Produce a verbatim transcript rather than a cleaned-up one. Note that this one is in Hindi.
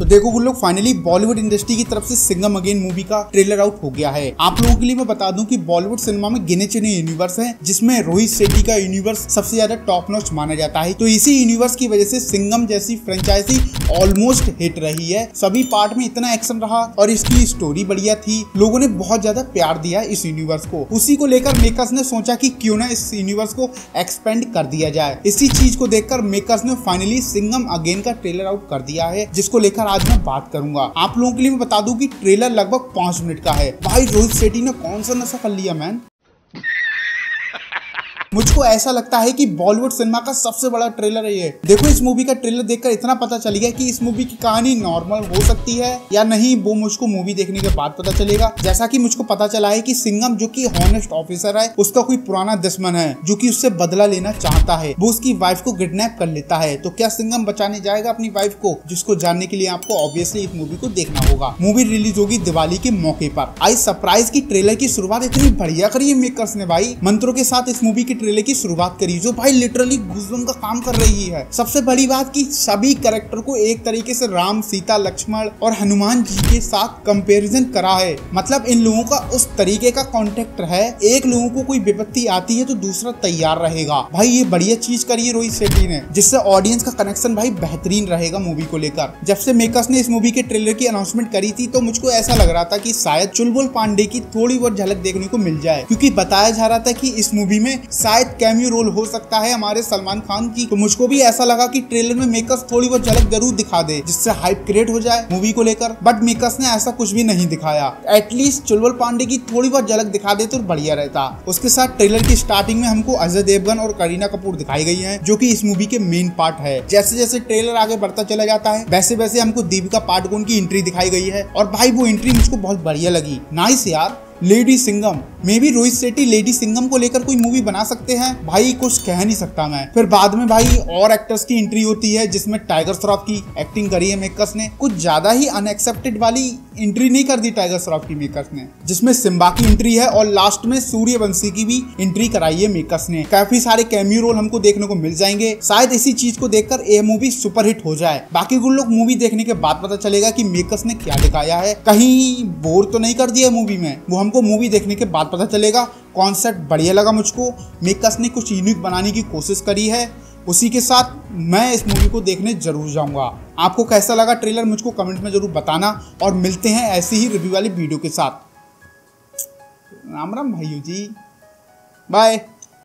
तो देखो गुड लोग, फाइनली बॉलीवुड इंडस्ट्री की तरफ से सिंघम अगेन मूवी का ट्रेलर आउट हो गया है। आप लोगों के लिए मैं बता दूं कि बॉलीवुड सिनेमा में गिने चुने यूनिवर्स हैं, जिसमें रोहित शेट्टी का यूनिवर्स सबसे ज्यादा टॉप नॉच माना जाता है। तो इसी यूनिवर्स की वजह से सिंघम जैसी फ्रेंचाइजी ऑलमोस्ट हिट रही है। सभी पार्ट में इतना एक्शन रहा और इसकी स्टोरी बढ़िया थी, लोगों ने बहुत ज्यादा प्यार दिया इस यूनिवर्स को। उसी को लेकर मेकर्स ने सोचा कि क्यों ना इस यूनिवर्स को एक्सपेंड कर दिया जाए। इसी चीज को देखकर मेकर्स ने फाइनली सिंघम अगेन का ट्रेलर आउट कर दिया है, जिसको लेकर आज मैं बात करूंगा। आप लोगों के लिए मैं बता दूं कि ट्रेलर लगभग पांच मिनट का है। भाई रोहित शेट्टी ने कौन सा नशा कर लिया मैन। मुझको ऐसा लगता है कि बॉलीवुड सिनेमा का सबसे बड़ा ट्रेलर है ये। देखो इस मूवी का ट्रेलर देखकर इतना पता चल गया कि इस मूवी की कहानी नॉर्मल हो सकती है या नहीं, वो मुझको मूवी देखने के बाद पता चलेगा। जैसा कि मुझको पता चला है कि सिंघम जो कि हॉनेस्ट ऑफिसर है, उसका कोई पुराना दुश्मन है जो कि उससे बदला लेना चाहता है। वो उसकी वाइफ को किडनैप कर लेता है। तो क्या सिंघम बचाने जाएगा अपनी वाइफ को, जिसको जानने के लिए आपको ऑब्वियसली इस मूवी को देखना होगा। मूवी रिलीज होगी दिवाली के मौके पर। आई सरप्राइज की ट्रेलर की शुरुआत इतनी बढ़िया करी है मेकर्स ने भाई, मंत्रों के साथ इस मूवी ट्रेलर की शुरुआत करी, जो भाई लिटरली घुसम का काम कर रही है। सबसे बड़ी बात कि सभी कैरेक्टर को एक तरीके से राम, सीता, लक्ष्मण और हनुमान जी के साथ कंपैरिजन करा है। मतलब इन लोगों का उस तरीके का कॉन्टेक्ट है, एक लोगों को कोई विपत्ति आती है तो दूसरा तैयार रहेगा। भाई ये बढ़िया चीज करी है रोहित शेट्टी ने, जिससे ऑडियंस का कनेक्शन भाई बेहतरीन रहेगा मूवी को लेकर। जब से मेकर्स ने इस मूवी के ट्रेलर की अनाउंसमेंट करी थी तो मुझको ऐसा लग रहा था कि शायद चुलबुल पांडे की थोड़ी बहुत झलक देखने को मिल जाए, क्योंकि बताया जा रहा था कि इस मूवी में शायद कैमियो रोल हो सकता है हमारे सलमान खान की। तो मुझको भी ऐसा लगा कि ट्रेलर में मेकर्स थोड़ी बहुत झलक जरूर दिखा दे, जिससे हाइप क्रिएट हो जाए मूवी को लेकर। बट मेकर्स ने ऐसा कुछ भी नहीं दिखाया। एटलीस्ट चुलबुल पांडे की थोड़ी बहुत झलक दिखा दे तो बढ़िया रहता। उसके साथ ट्रेलर की स्टार्टिंग में हमको अजय देवगन और करीना कपूर दिखाई गई है, जो की इस मूवी के मेन पार्ट है। जैसे जैसे ट्रेलर आगे बढ़ता चला जाता है, वैसे वैसे हमको दीपिका पादुकोण की एंट्री दिखाई गई है, और भाई वो एंट्री मुझको बहुत बढ़िया लगी। नाइस यार, लेडी सिंघम। मे भी रोहित शेट्टी लेडी सिंघम को लेकर कोई मूवी बना सकते हैं भाई, कुछ कह नहीं सकता मैं। फिर बाद में भाई और एक्टर्स की एंट्री होती है, जिसमें टाइगर श्रॉफ की एक्टिंग करी है मेकर्स ने। कुछ ज्यादा ही अनएक्सेप्टेड वाली एंट्री नहीं कर दी टाइगर श्रॉफ की मेकर्स ने, जिसमें सिम्बा की एंट्री है और लास्ट में सूर्यवंशी की भी एंट्री कराई है मेकर्स ने। काफी सारे कैमियो रोल हमको देखने को मिल जाएंगे। शायद इसी चीज को देखकर यह मूवी सुपरहिट हो जाए। बाकी गुड लोग, मूवी देखने के बाद पता चलेगा कि मेकर्स ने क्या दिखाया है, कहीं बोर तो नहीं कर दिया मूवी में, वो हमको मूवी देखने के बाद पता चलेगा। कॉन्सेप्ट बढ़िया लगा मुझको, मेकर्स ने कुछ यूनिक बनाने की कोशिश करी है। उसी के साथ मैं इस मूवी को देखने जरूर जाऊंगा। आपको कैसा लगा ट्रेलर मुझको कमेंट में जरूर बताना, और मिलते हैं ऐसी ही रिव्यू वाली वीडियो के साथ। राम राम भाइयों जी, बाय।